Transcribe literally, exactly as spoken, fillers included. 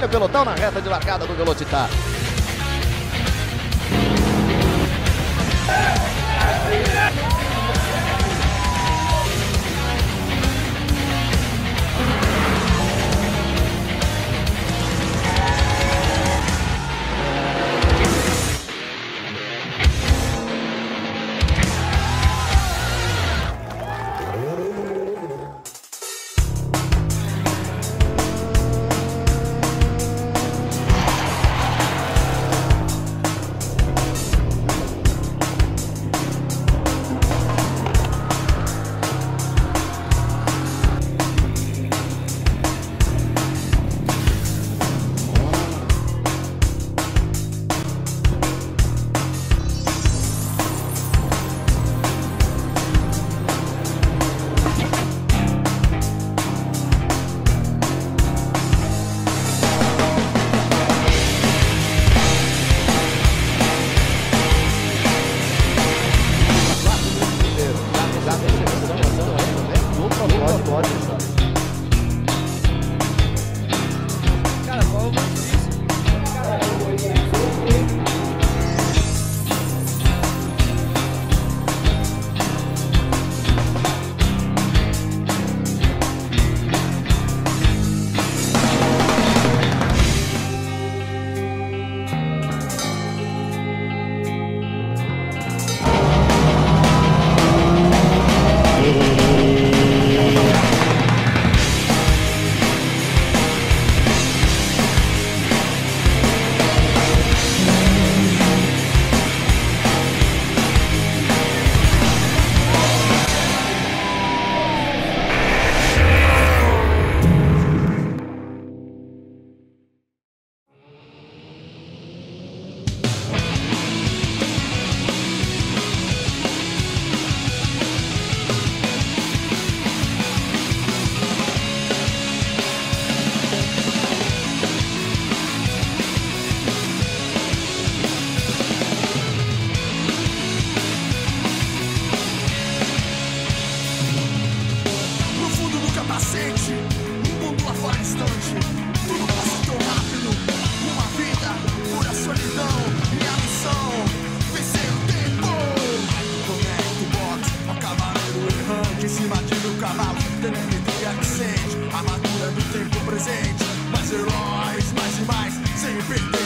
atrapalha o pelotão na reta de largada do Velocità. Mas heróis, mais e mais, sempre tem.